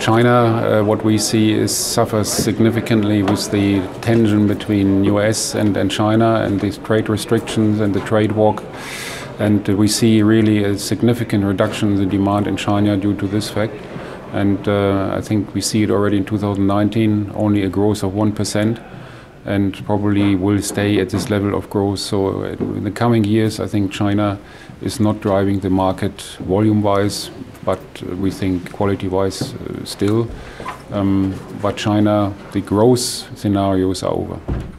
China, what we see is suffers significantly with the tension between US and China and these trade restrictions and the trade walk. And we see really a significant reduction in the demand in China due to this fact. And I think we see it already in 2019, only a growth of 1%, and probably will stay at this level of growth. So in the coming years, I think China is not driving the market volume-wise, but we think quality-wise still. But China, the growth scenarios are over.